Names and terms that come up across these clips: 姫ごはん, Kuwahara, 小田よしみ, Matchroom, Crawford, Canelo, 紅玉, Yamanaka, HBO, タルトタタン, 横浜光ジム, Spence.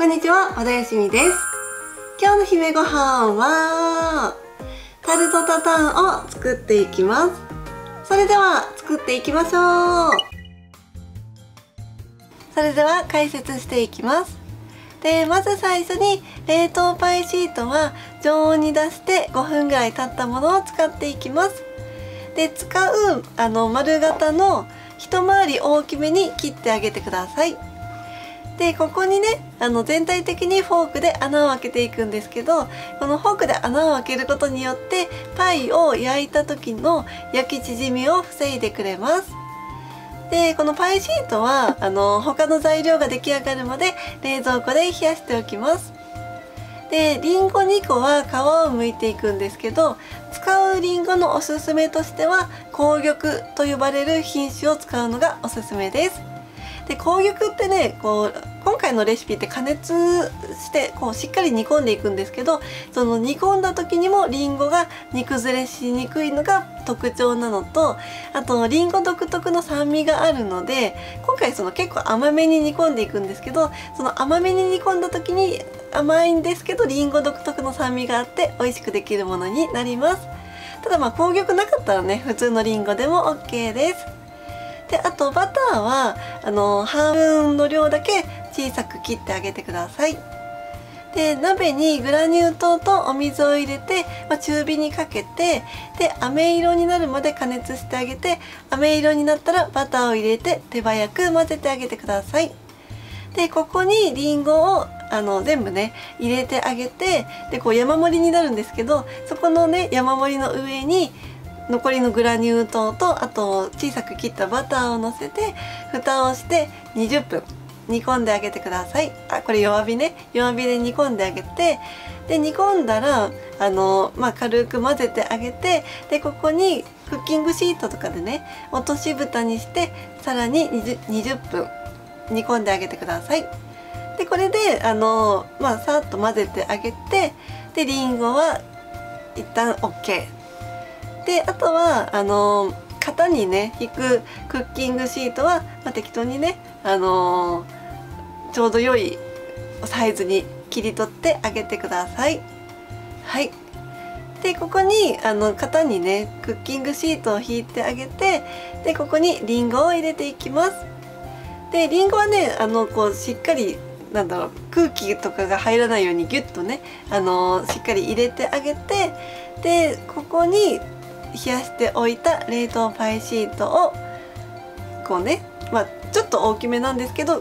こんにちは、小田よしみです。今日の姫ご飯はタルトタタンを作っていきます。それでは作っていきましょう。それでは解説していきます。で、まず最初に冷凍パイシートは常温に出して5分ぐらい経ったものを使っていきます。で、使う丸型の一回り大きめに切ってあげてください。で、ここにね全体的にフォークで穴を開けていくんですけど、このフォークで穴を開けることによってパイを焼いた時の焼き縮みを防いでくれます。で、このパイシートは他の材料が出来上がるまで冷蔵庫で冷やしておきます。で、りんご2個は皮をむいていくんですけど、使うりんごのおすすめとしては紅玉と呼ばれる品種を使うのがおすすめです。で、紅玉ってね、今回のレシピって加熱してしっかり煮込んでいくんですけど、その煮込んだ時にもりんごが煮崩れしにくいのが特徴なのと、あとりんご独特の酸味があるので、今回結構甘めに煮込んでいくんですけど、その甘めに煮込んだ時に甘いんですけどりんご独特の酸味があって美味しくできるものになります。ただ紅玉なかったらね、普通のりんごでも OK です。で、あとバターは半分の量だけ小さく切ってあげてください。で、鍋にグラニュー糖とお水を入れて、中火にかけて、で飴色になるまで加熱してあげて、飴色になったらバターを入れて手早く混ぜてあげてください。で、ここにりんごを全部ね入れてあげて、で山盛りになるんですけど、そこのね山盛りの上に残りのグラニュー糖と、あと小さく切ったバターをのせて蓋をして20分煮込んであげてください。これ弱火ね、弱火で煮込んであげて、で煮込んだら軽く混ぜてあげて、でここにクッキングシートとかでね落とし蓋にしてさらに 20分煮込んであげてください。でこれでさっと混ぜてあげて、でりんごは一旦 OK で、あとは型にね引くクッキングシートは、適当にねちょうど良いサイズに切り取ってあげてください。はい。でここに型にねクッキングシートを引いてあげて、でここにりんごを入れていきます。でりんごはねしっかり空気とかが入らないようにギュッとねしっかり入れてあげて、でここに冷やしておいた冷凍パイシートをちょっと大きめなんですけど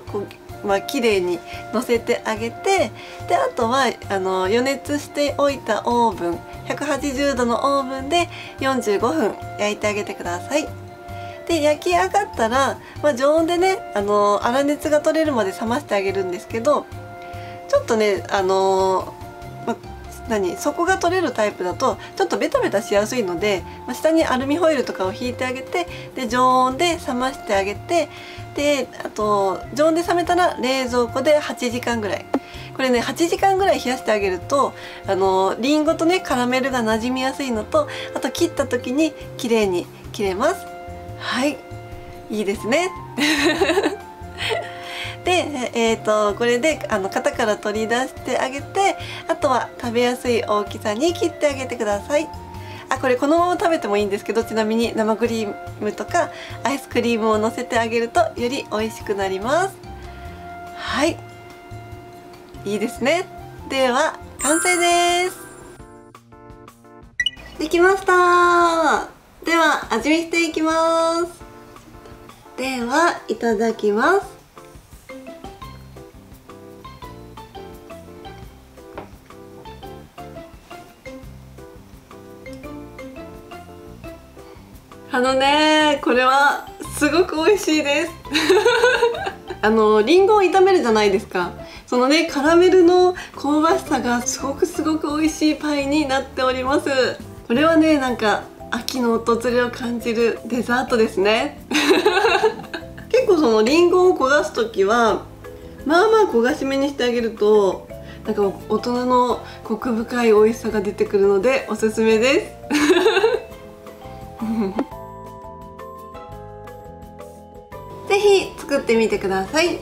綺麗にのせてあげて、であとは予熱しておいたオーブン、180度のオーブンで45分焼いてあげてください。で焼き上がったら、常温でね粗熱が取れるまで冷ましてあげるんですけど、ちょっとね底が取れるタイプだとちょっとベタベタしやすいので、下にアルミホイルとかを引いてあげて、で常温で冷ましてあげて、であと常温で冷めたら冷蔵庫で8時間ぐらい、これね8時間ぐらい冷やしてあげるとりんごとねカラメルがなじみやすいのと、あと切った時に綺麗に切れます。はい、いいですね。で、これで型から取り出してあげて、あとは食べやすい大きさに切ってあげてください。これこのまま食べてもいいんですけど、ちなみに生クリームとかアイスクリームをのせてあげるとより美味しくなります。はい、いいですね。では完成です。できました。では味見していきます。ではいただきます。これはすごく美味しいです。りんごを炒めるじゃないですか。そのねカラメルの香ばしさがすごく美味しいパイになっております。これはね秋の訪れを感じるデザートですね。結構りんごを焦がす時はまあ焦がしめにしてあげると大人のコク深い美味しさが出てくるのでおすすめです。是非作ってみてください。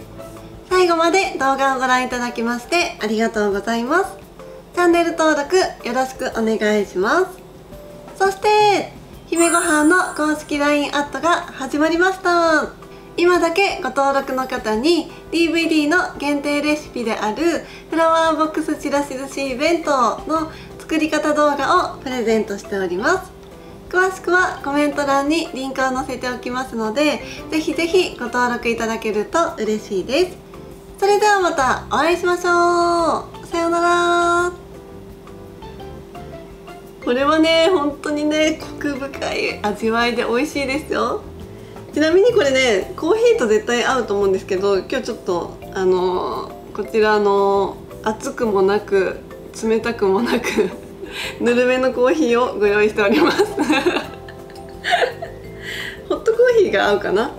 最後まで動画をご覧いただきましてありがとうございます。チャンネル登録よろしくお願いします。そして姫ごはんの公式 LINE アットが始まりました。今だけご登録の方に DVD の限定レシピであるフラワーボックスちらし寿司弁当の作り方動画をプレゼントしております。詳しくはコメント欄にリンクを載せておきますので、ぜひぜひご登録いただけると嬉しいです。それではまたお会いしましょう。さようなら。これはね本当にねコク深い味わいで美味しいですよ。ちなみにこれねコーヒーと絶対合うと思うんですけど、今日ちょっとこちらの熱くもなく冷たくもなくぬるめのコーヒーをご用意しておりますホットコーヒーが合うかな